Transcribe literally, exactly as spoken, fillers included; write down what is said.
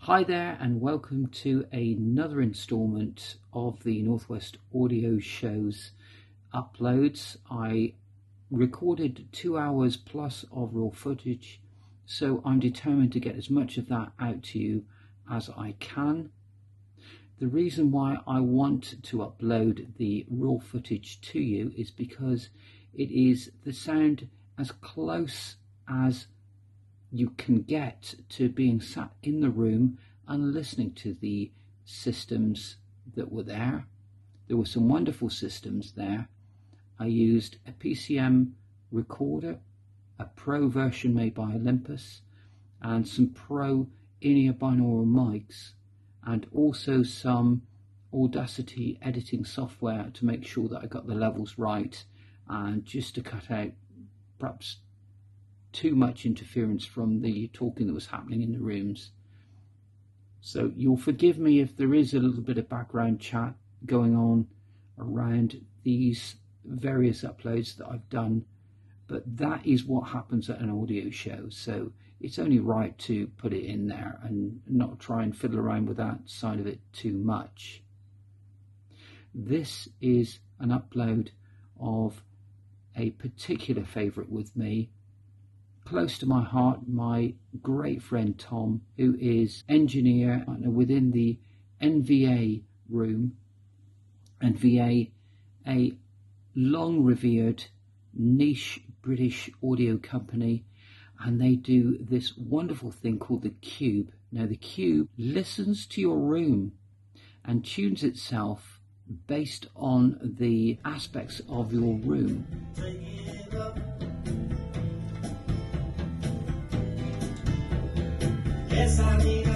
Hi there and welcome to another instalment of the North West Audio Show's uploads. I recorded two hours plus of raw footage, so I'm determined to get as much of that out to you as I can. The reason why I want to upload the raw footage to you is because it is the sound as close as you can get to being sat in the room and listening to the systems that were there. There were some wonderful systems there. I used a P C M recorder, a Pro version made by Olympus, and some Pro in-ear binaural mics, and also some Audacity editing software to make sure that I got the levels right and just to cut out perhaps too much interference from the talking that was happening in the rooms. So you'll forgive me if there is a little bit of background chat going on around these various uploads that I've done, but that is what happens at an audio show, so it's only right to put it in there and not try and fiddle around with that side of it too much. This is an upload of a particular favourite with me, close to my heart, my great friend Tom, who is engineer within the N V A room. N V A, a long revered niche British audio company, and they do this wonderful thing called the Cube. Now the Cube listens to your room and tunes itself based on the aspects of your room. Yes, I need a